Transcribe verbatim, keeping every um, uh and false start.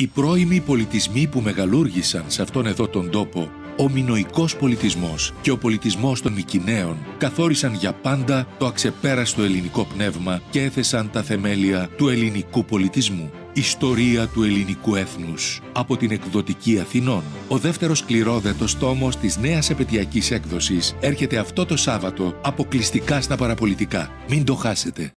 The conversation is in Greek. Οι πρώιμοι πολιτισμοί που μεγαλούργησαν σε αυτόν εδώ τον τόπο, ο μινοϊκός πολιτισμός και ο πολιτισμός των Μικηναίων, καθόρισαν για πάντα το αξεπέραστο ελληνικό πνεύμα και έθεσαν τα θεμέλια του ελληνικού πολιτισμού. Ιστορία του ελληνικού έθνους, από την εκδοτική Αθηνών. Ο δεύτερος σκληρόδετος τόμος της νέας επετειακής έκδοσης έρχεται αυτό το Σάββατο αποκλειστικά στα Παραπολιτικά. Μην το χάσετε.